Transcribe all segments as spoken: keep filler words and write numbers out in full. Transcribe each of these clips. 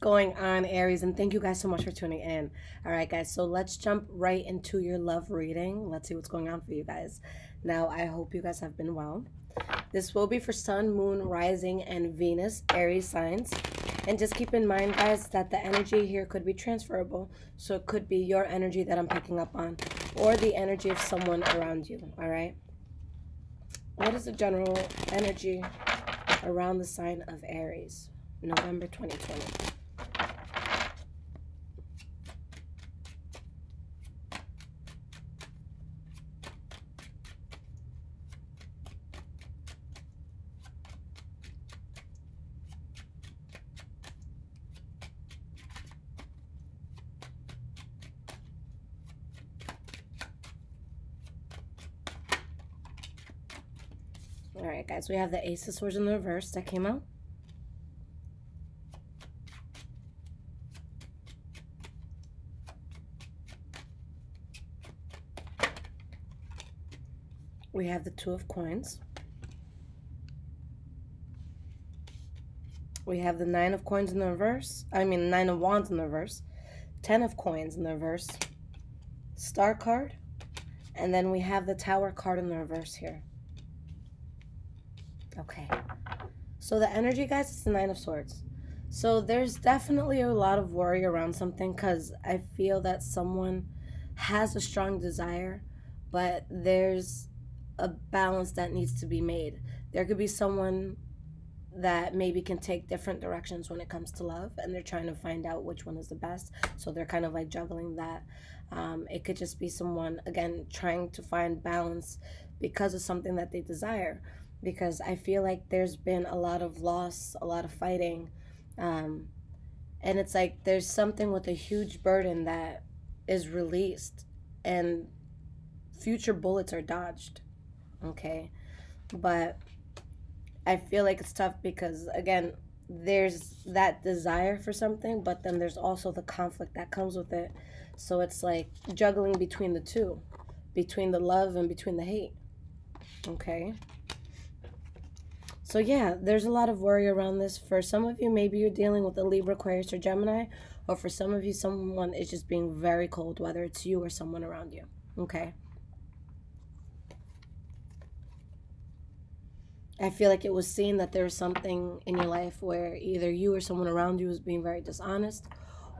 Going on, Aries, and thank you guys so much for tuning in. All right, guys, so let's jump right into your love reading. Let's see what's going on for you guys. Now, I hope you guys have been well. This will be for Sun, Moon, Rising, and Venus, Aries signs. And just keep in mind, guys, that the energy here could be transferable. So it could be your energy that I'm picking up on or the energy of someone around you, all right? What is the general energy around the sign of Aries, November twenty twenty? All right, guys, we have the Ace of Swords in the reverse that came out. We have the Two of Coins. We have the Nine of Coins in the reverse. I mean, Nine of Wands in the reverse. Ten of Coins in the reverse. Star card. And then we have the Tower card in the reverse here. Okay, so the energy, guys, is the Nine of Swords. So there's definitely a lot of worry around something, because I feel that someone has a strong desire, but there's a balance that needs to be made. There could be someone that maybe can take different directions when it comes to love, and they're trying to find out which one is the best. So they're kind of like juggling that. Um, it could just be someone, again, trying to find balance because of something that they desire. Because I feel like there's been a lot of loss, a lot of fighting. Um, and it's like there's something with a huge burden that is released and future bullets are dodged, okay? But I feel like it's tough because, again, there's that desire for something, but then there's also the conflict that comes with it. So it's like juggling between the two, between the love and between the hate, okay? So yeah, there's a lot of worry around this. For some of you, maybe you're dealing with a Libra, Aquarius, or Gemini, or for some of you, someone is just being very cold, whether it's you or someone around you, okay? I feel like it was seen that there was something in your life where either you or someone around you was being very dishonest,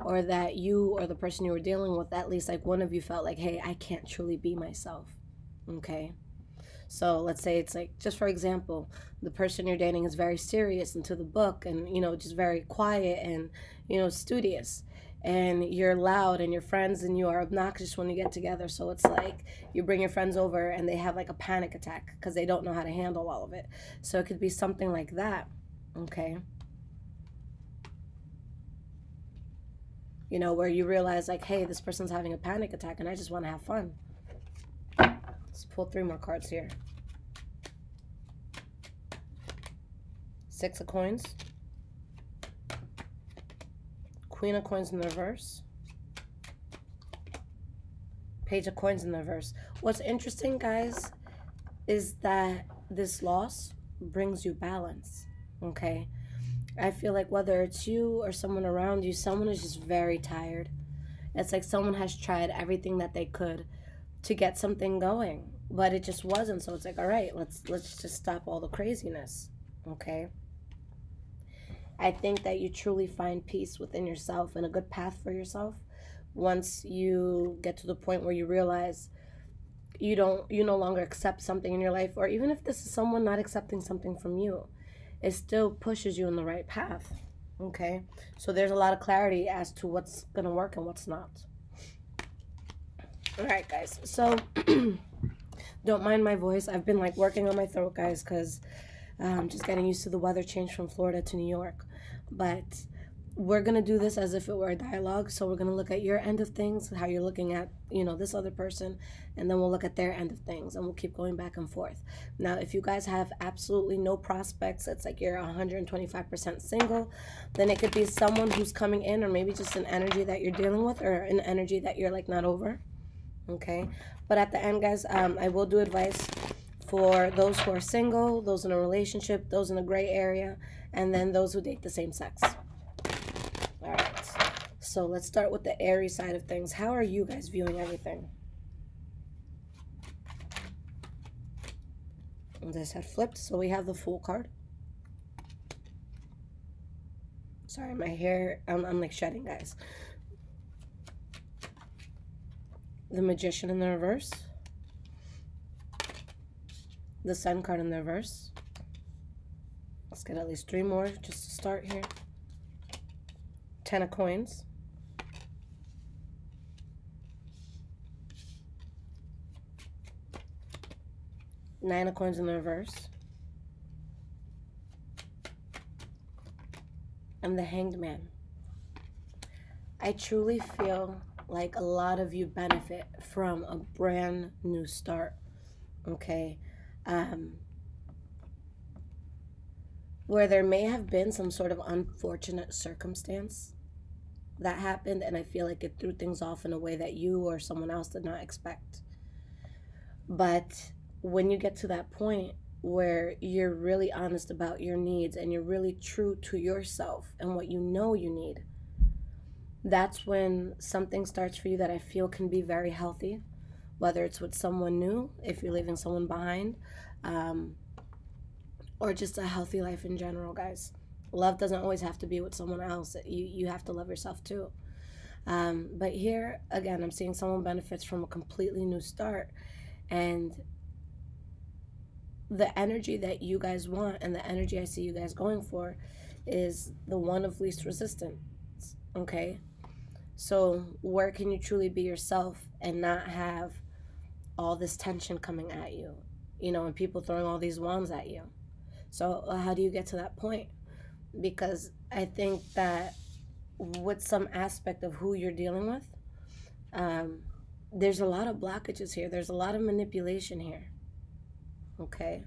or that you or the person you were dealing with, at least like one of you felt like, hey, I can't truly be myself, okay? So let's say it's like, just for example, the person you're dating is very serious and to the book and, you know, just very quiet and, you know, studious. And you're loud and your friends and you are obnoxious when you get together. So it's like you bring your friends over and they have like a panic attack because they don't know how to handle all of it. So it could be something like that, okay? You know, where you realize like, hey, this person's having a panic attack and I just want to have fun. Let's pull three more cards here. Six of Coins. Queen of Coins in the reverse. Page of Coins in the reverse. What's interesting, guys, is that this loss brings you balance, okay? I feel like whether it's you or someone around you, someone is just very tired. It's like someone has tried everything that they could to get something going, but it just wasn't. So it's like, all right, let's let's just stop all the craziness, okay? I think that you truly find peace within yourself and a good path for yourself once you get to the point where you realize you don't you no longer accept something in your life, or even if this is someone not accepting something from you, it still pushes you in the right path, okay? So there's a lot of clarity as to what's gonna work and what's not. All right, guys, so don't mind my voice. I've been like working on my throat, guys, because I'm um, just getting used to the weather change from Florida to New York. But we're going to do this as if it were a dialogue. So we're going to look at your end of things, how you're looking at, you know, this other person, and then we'll look at their end of things, and we'll keep going back and forth. Now, if you guys have absolutely no prospects, it's like you're one hundred twenty-five percent single, then it could be someone who's coming in, or maybe just an energy that you're dealing with, or an energy that you're like not over. Okay, but at the end, guys, um, I will do advice for those who are single, those in a relationship, those in a gray area, and then those who date the same sex. All So let's start with the Aries side of things. How are you guys viewing everything? This had flipped, so we have the Fool card. Sorry, my hair, I'm, I'm like shedding, guys. The Magician in the reverse. The Sun card in the reverse. Let's get at least three more just to start here. Ten of Coins. Nine of Coins in the reverse. And the Hanged Man. I truly feel like a lot of you benefit from a brand new start. Okay. Um, where there may have been some sort of unfortunate circumstance that happened, and I feel like it threw things off in a way that you or someone else did not expect. But when you get to that point where you're really honest about your needs and you're really true to yourself and what you know you need, that's when something starts for you that I feel can be very healthy, whether it's with someone new, if you're leaving someone behind, um, or just a healthy life in general, guys. Love doesn't always have to be with someone else. You, you have to love yourself too. Um, but here, again, I'm seeing someone benefits from a completely new start, and the energy that you guys want and the energy I see you guys going for is the one of least resistance, okay? So where can you truly be yourself and not have all this tension coming at you, you know, and people throwing all these wands at you? So how do you get to that point? Because I think that with some aspect of who you're dealing with, um, there's a lot of blockages here. There's a lot of manipulation here. Okay,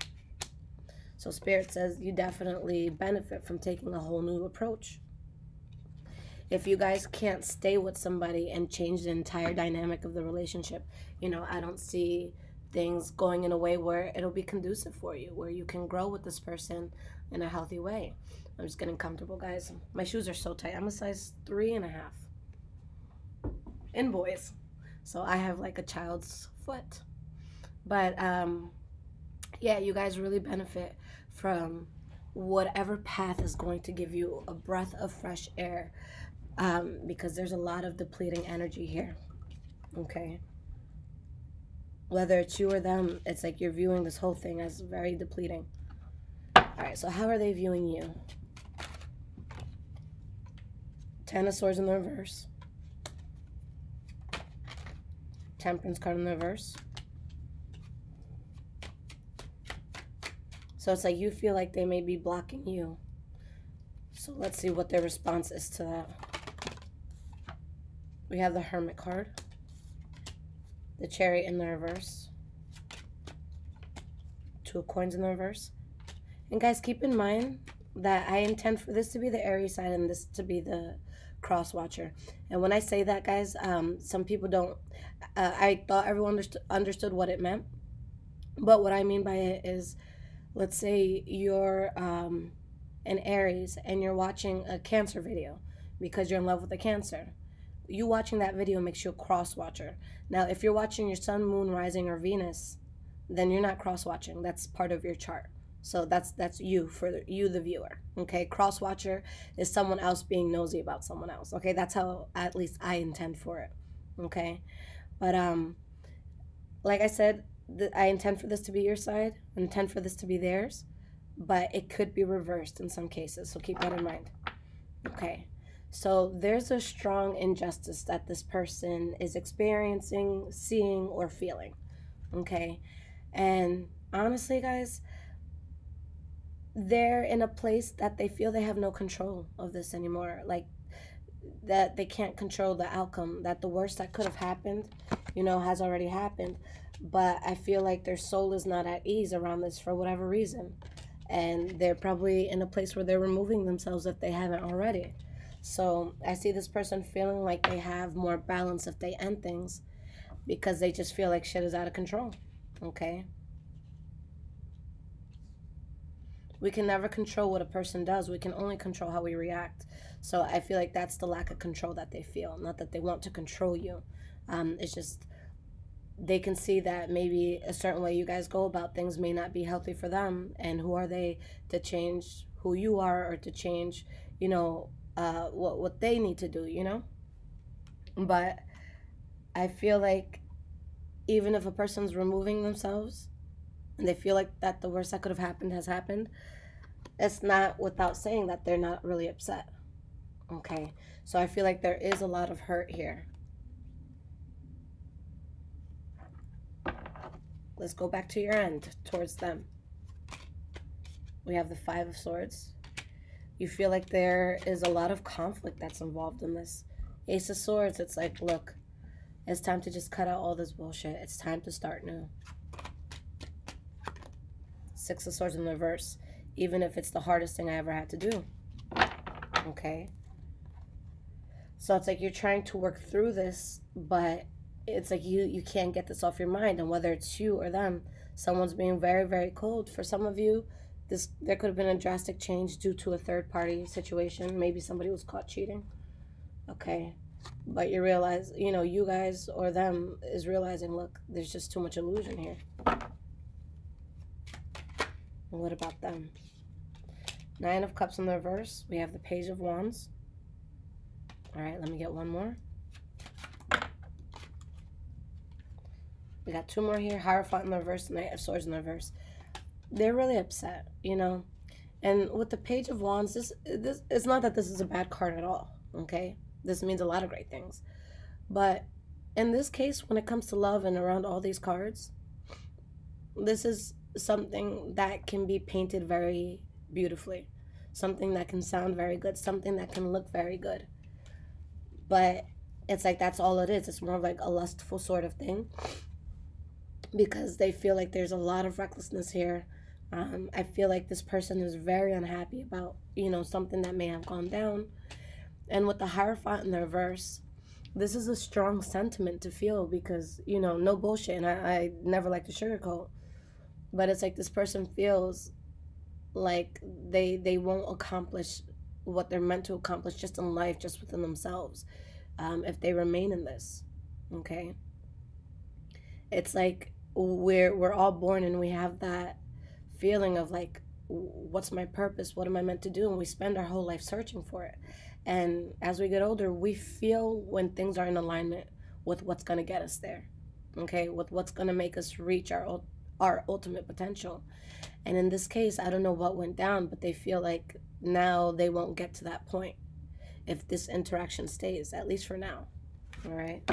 so Spirit says you definitely benefit from taking a whole new approach. If you guys can't stay with somebody and change the entire dynamic of the relationship, you know, I don't see things going in a way where it'll be conducive for you, where you can grow with this person in a healthy way. I'm just getting comfortable, guys. My shoes are so tight. I'm a size three and a half in boys, so I have like a child's foot. But, um... yeah, you guys really benefit from whatever path is going to give you a breath of fresh air, um, because there's a lot of depleting energy here, okay? Whether it's you or them, it's like you're viewing this whole thing as very depleting. All right, so how are they viewing you? Ten of Swords in the reverse. Temperance card in the reverse. So it's like you feel like they may be blocking you. So let's see what their response is to that. We have the Hermit card. The Chariot in the reverse. Two of Coins in the reverse. And guys, keep in mind that I intend for this to be the Aries side and this to be the cross watcher. And when I say that, guys, um, some people don't... Uh, I thought everyone understood, understood what it meant. But what I mean by it is... let's say you're um, an Aries and you're watching a Cancer video because you're in love with a Cancer. You watching that video makes you a cross-watcher. Now, if you're watching your Sun, Moon, Rising, or Venus, then you're not cross-watching. That's part of your chart. So that's that's you, for the, you the viewer, okay? Cross-watcher is someone else being nosy about someone else, okay? That's how at least I intend for it, okay? But um, like I said, I intend for this to be your side, I intend for this to be theirs, but it could be reversed in some cases, so keep that in mind. Okay, so there's a strong injustice that this person is experiencing, seeing, or feeling. Okay, and honestly, guys, they're in a place that they feel they have no control of this anymore, like that they can't control the outcome, that the worst that could have happened, you know, has already happened. But I feel like their soul is not at ease around this for whatever reason. And they're probably in a place where they're removing themselves if they haven't already. So I see this person feeling like they have more balance if they end things, because they just feel like shit is out of control, okay? We can never control what a person does. We can only control how we react. So I feel like that's the lack of control that they feel. Not that they want to control you. Um, it's just they can see that maybe a certain way you guys go about things may not be healthy for them. And who are they to change who you are or to change, you know, uh, what, what they need to do, you know? But I feel like even if a person's removing themselves and they feel like that the worst that could have happened has happened, it's not without saying that they're not really upset. Okay, so I feel like there is a lot of hurt here. Let's go back to your end, towards them. We have the Five of Swords. You feel like there is a lot of conflict that's involved in this. Ace of Swords, it's like, look, it's time to just cut out all this bullshit. It's time to start new. Six of Swords in reverse, even if it's the hardest thing I ever had to do. Okay? So it's like you're trying to work through this, but it's like you, you can't get this off your mind. And whether it's you or them, someone's being very, very cold. For some of you, this there could have been a drastic change due to a third-party situation. Maybe somebody was caught cheating. Okay, but you realize, you know, you guys or them is realizing, look, there's just too much illusion here. And what about them? Nine of Cups in the reverse. We have the Page of Wands. All right, let me get one more. We got two more here. Hierophant in the reverse, Knight of Swords in the reverse. They're really upset, you know. And with the Page of Wands, this this it's not that this is a bad card at all, okay? This means a lot of great things. But in this case, when it comes to love and around all these cards, this is something that can be painted very beautifully. Something that can sound very good. Something that can look very good. But it's like that's all it is. It's more of like a lustful sort of thing. Because they feel like there's a lot of recklessness here. Um, I feel like this person is very unhappy about, you know, something that may have gone down. And with the Hierophant in the reverse, this is a strong sentiment to feel because, you know, no bullshit. And I, I never like to sugarcoat. But it's like this person feels like they, they won't accomplish what they're meant to accomplish just in life, just within themselves, um, if they remain in this, okay? It's like we're, we're all born and we have that feeling of like, what's my purpose? What am I meant to do? And we spend our whole life searching for it. And as we get older, we feel when things are in alignment with what's going to get us there, okay? With what's going to make us reach our, our ultimate potential. And in this case, I don't know what went down, but they feel like now they won't get to that point if this interaction stays, at least for now, all right?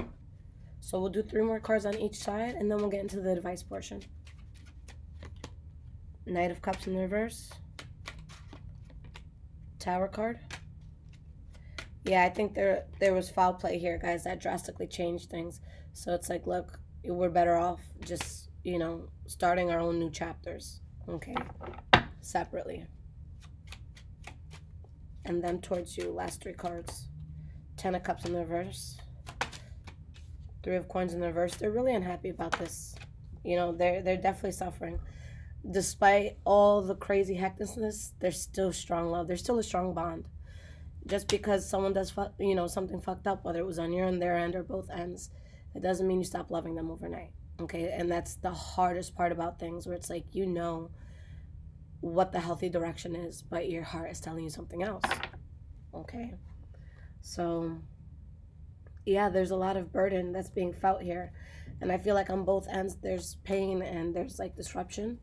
So we'll do three more cards on each side, and then we'll get into the advice portion. Knight of Cups in the reverse. Tower card. Yeah, I think there there was foul play here, guys. That drastically changed things. So it's like, look, we're better off just, you know, starting our own new chapters, okay, separately. And then towards you, last three cards. Ten of Cups in the reverse. Three of Coins in the reverse. They're really unhappy about this. You know, they're, they're definitely suffering. Despite all the crazy hecticness, there's still strong love. There's still a strong bond. Just because someone does, fu you know, something fucked up, whether it was on your end, their end, or both ends, it doesn't mean you stop loving them overnight, okay? And that's the hardest part about things, where it's like, you know what the healthy direction is, but your heart is telling you something else, okay? So yeah, there's a lot of burden that's being felt here. And I feel like on both ends, there's pain and there's like disruption.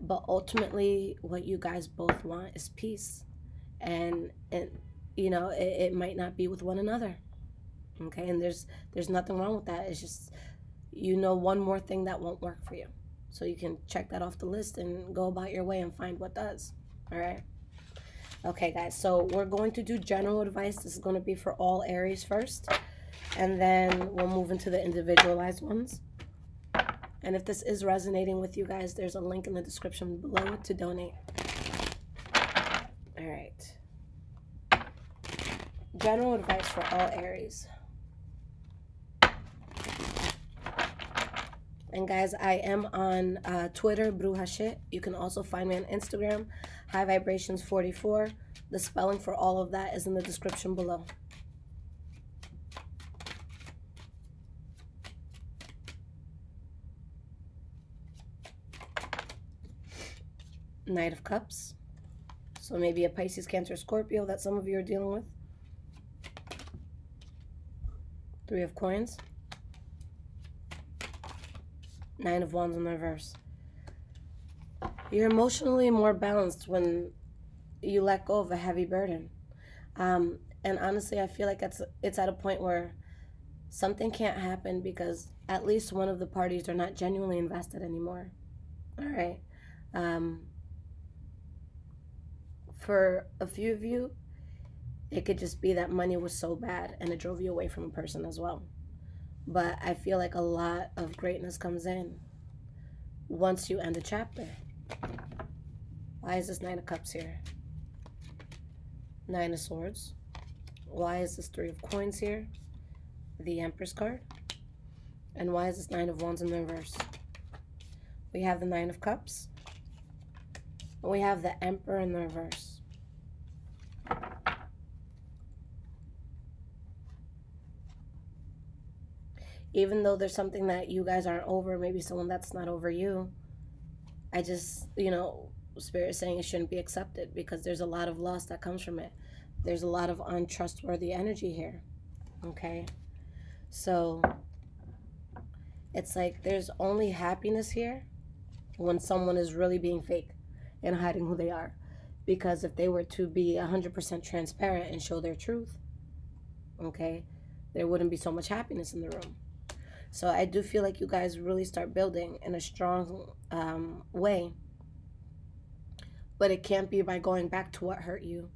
But ultimately, what you guys both want is peace. And, and you know, it, it might not be with one another. Okay, and there's there's nothing wrong with that. It's just, you know, one more thing that won't work for you. So you can check that off the list and go about your way and find what does, all right? Okay, guys, so we're going to do general advice. This is going to be for all Aries first. And then we'll move into the individualized ones. And if this is resonating with you guys, there's a link in the description below to donate. All right. General advice for all Aries. And guys, I am on uh, Twitter, Bruja Shit. You can also find me on Instagram, High Vibrations forty-four. The spelling for all of that is in the description below. Knight of Cups. So maybe a Pisces, Cancer, Scorpio that some of you are dealing with. Three of Coins. Nine of Wands in reverse. You're emotionally more balanced when you let go of a heavy burden. Um, and honestly, I feel like it's, it's at a point where something can't happen because at least one of the parties are not genuinely invested anymore. All right. Um, for a few of you, it could just be that money was so bad and it drove you away from a person as well. But I feel like a lot of greatness comes in once you end a chapter. Why is this Nine of Cups here? Nine of Swords. Why is this Three of Coins here? The Empress card. And why is this Nine of Wands in reverse? We have the Nine of Cups. And we have the Emperor in the reverse. Even though there's something that you guys aren't over, maybe someone that's not over you, I just, you know, Spirit is saying it shouldn't be accepted because there's a lot of loss that comes from it. There's a lot of untrustworthy energy here, okay? So it's like there's only happiness here when someone is really being fake and hiding who they are. Because if they were to be one hundred percent transparent and show their truth, okay, there wouldn't be so much happiness in the room. So I do feel like you guys really start building in a strong um, way. But it can't be by going back to what hurt you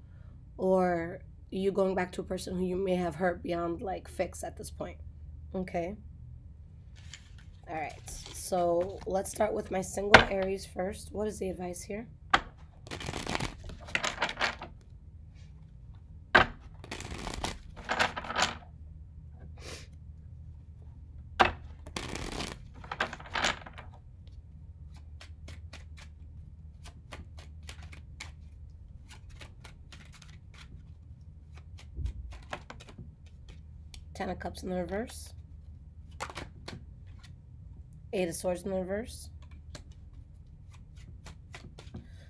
or you going back to a person who you may have hurt beyond, like, fix at this point. Okay? All right. So let's start with my single Aries first. What is the advice here? Ten of Cups in the reverse. Eight of Swords in the reverse.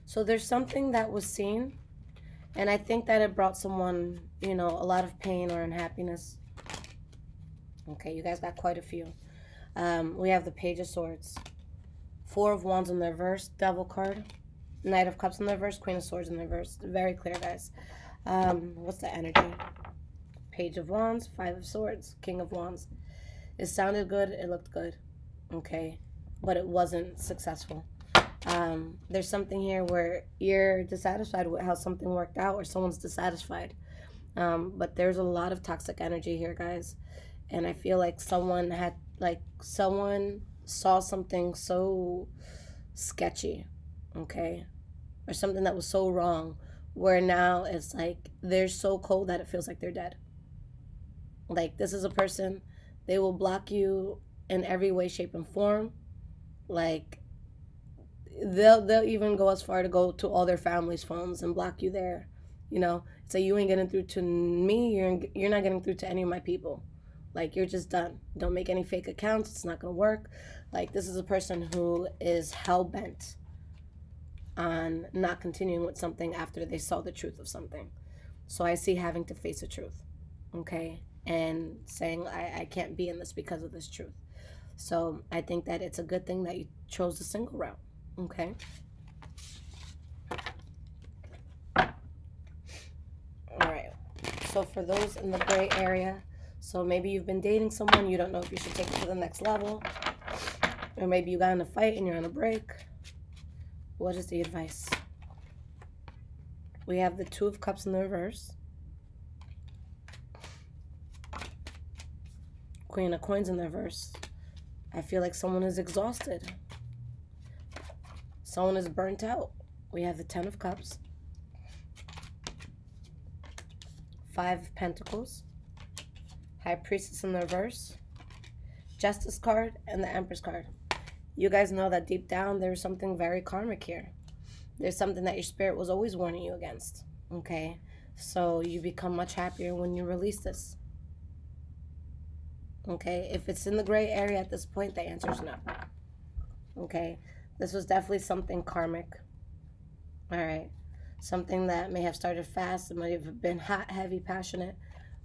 So there's something that was seen, and I think that it brought someone, you know, a lot of pain or unhappiness. Okay, you guys got quite a few. Um, we have the Page of Swords. Four of Wands in the reverse. Devil card. Knight of Cups in the reverse. Queen of Swords in the reverse. Very clear, guys. Um, what's the energy? Page of Wands, Five of Swords, King of Wands. It sounded good, it looked good, okay? But it wasn't successful. Um, there's something here where you're dissatisfied with how something worked out or someone's dissatisfied. Um, but there's a lot of toxic energy here, guys. And I feel like someone had, like, someone saw something so sketchy, okay? Or something that was so wrong where now it's like they're so cold that it feels like they're dead. Like, this is a person, they will block you in every way, shape, and form. Like, they'll, they'll even go as far to go to all their family's phones and block you there, you know? So you ain't getting through to me, you're, you're not getting through to any of my people. Like, you're just done. Don't make any fake accounts, it's not gonna work. Like, this is a person who is hell-bent on not continuing with something after they saw the truth of something. So I see having to face the truth, okay? And saying, I, I can't be in this because of this truth. So I think that it's a good thing that you chose the single route, okay? All right, so for those in the gray area, so maybe you've been dating someone, you don't know if you should take it to the next level, or maybe you got in a fight and you're on a break. What is the advice? We have the Two of Cups in the reverse. Queen of Coins in the reverse. I feel like someone is exhausted. Someone is burnt out. We have the Ten of Cups. Five of Pentacles. High Priestess in the reverse. Justice card and the Empress card. You guys know that deep down there's something very karmic here. There's something that your spirit was always warning you against. Okay, so you become much happier when you release this. Okay, if it's in the gray area at this point, the answer is no. Okay, this was definitely something karmic. All right, something that may have started fast, it might have been hot, heavy, passionate,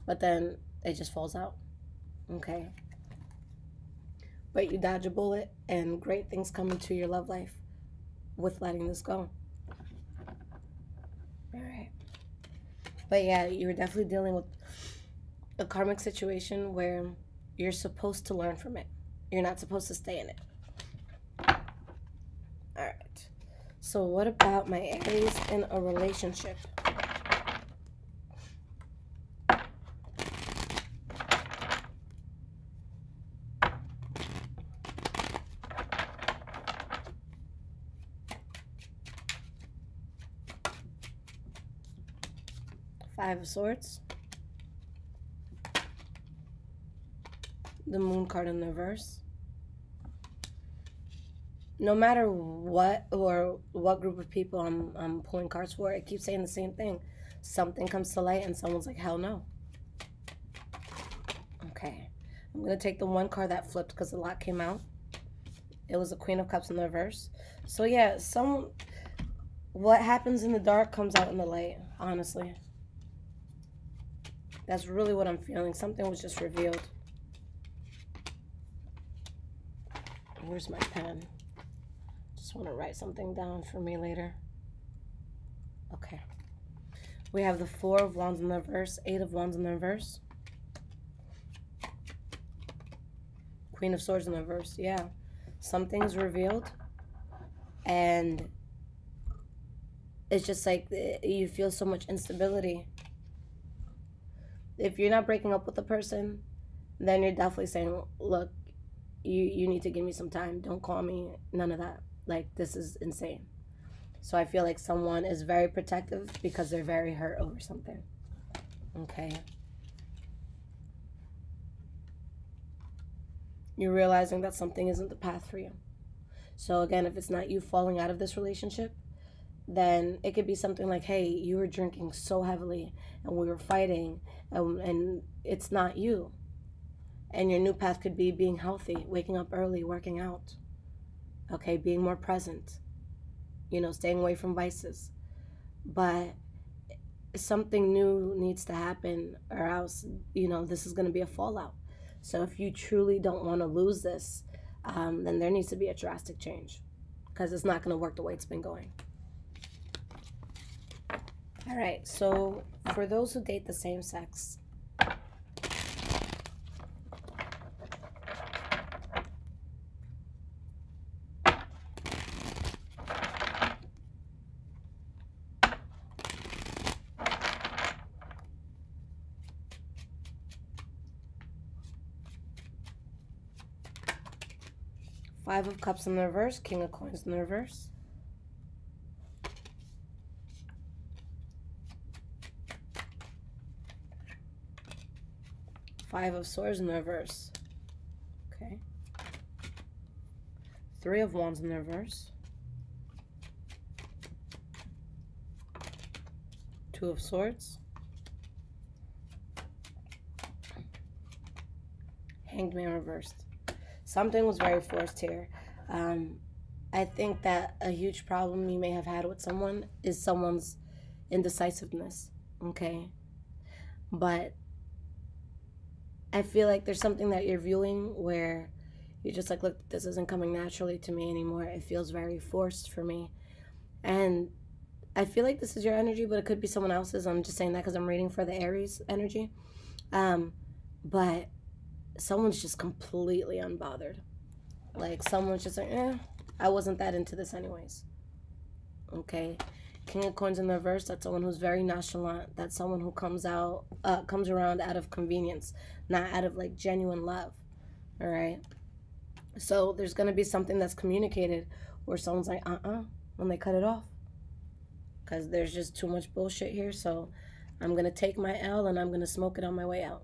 but then it just falls out. Okay, but you dodge a bullet and great things come into your love life with letting this go. All right, but yeah, you were definitely dealing with a karmic situation where you're supposed to learn from it. You're not supposed to stay in it. All right. So what about my Aries in a relationship? Five of Swords. The Moon card in reverse. No matter what or what group of people I'm, I'm pulling cards for, it keeps saying the same thing. Something comes to light and someone's like, hell no. Okay. I'm going to take the one card that flipped because a lot came out. It was the Queen of Cups in the reverse. So yeah, some what happens in the dark comes out in the light, honestly. That's really what I'm feeling. Something was just revealed. Where's my pen? Just want to write something down for me later. Okay. We have the Four of Wands in the reverse, Eight of Wands in the reverse, Queen of Swords in the reverse. Yeah. Something's revealed. And it's just like you feel so much instability. If you're not breaking up with the person, then you're definitely saying, look, you, you need to give me some time. Don't call me. None of that. Like, this is insane. So I feel like someone is very protective because they're very hurt over something. Okay. You're realizing that something isn't the path for you. So again, if it's not you falling out of this relationship, then it could be something like, hey, you were drinking so heavily and we were fighting and, and it's not you. And your new path could be being healthy, waking up early, working out. Okay, being more present, you know, staying away from vices. But something new needs to happen or else, you know, this is going to be a fallout. So if you truly don't want to lose this, um, then there needs to be a drastic change because it's not going to work the way it's been going. All right, so for those who date the same sex, Five of Cups in the reverse, King of Coins in the reverse. Five of Swords in the reverse. Okay. Three of Wands in the reverse. Two of Swords. Hanged Man reversed. Something was very forced here. Um, I think that a huge problem you may have had with someone is someone's indecisiveness, okay? But I feel like there's something that you're viewing where you're just like, look, this isn't coming naturally to me anymore. It feels very forced for me. And I feel like this is your energy, but it could be someone else's. I'm just saying that because I'm reading for the Aries energy. Um, but... someone's just completely unbothered. Like, someone's just like, eh, I wasn't that into this anyways. Okay. King of Coins in the reverse, that's someone who's very nonchalant. That's someone who comes out, uh, comes around out of convenience, not out of, like, genuine love. All right? So there's going to be something that's communicated where someone's like, uh-uh, when they cut it off. Because there's just too much bullshit here, so I'm going to take my L and I'm going to smoke it on my way out.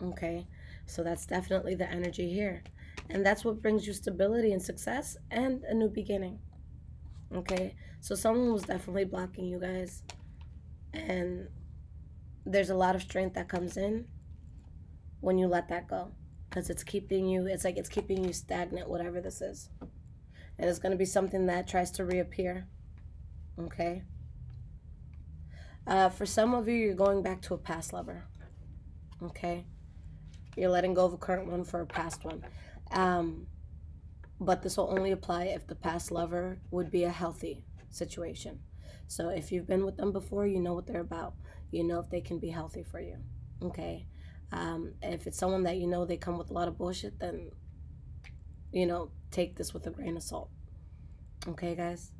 Okay? So that's definitely the energy here. And that's what brings you stability and success and a new beginning. Okay? So someone was definitely blocking you guys. And there's a lot of strength that comes in when you let that go, because it's keeping you, it's like it's keeping you stagnant, whatever this is. And it's going to be something that tries to reappear, okay? Uh, for some of you, you're going back to a past lover, okay? You're letting go of a current one for a past one. Um, but this will only apply if the past lover would be a healthy situation. So if you've been with them before, you know what they're about. You know if they can be healthy for you, okay? Um, if it's someone that you know they come with a lot of bullshit, then, you know, take this with a grain of salt. Okay, guys?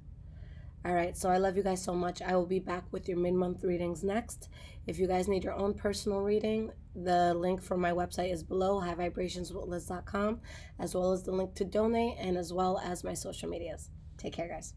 All right, so I love you guys so much. I will be back with your mid-month readings next. If you guys need your own personal reading, the link for my website is below, high vibrations with liz dot com, as well as the link to donate and as well as my social medias. Take care, guys.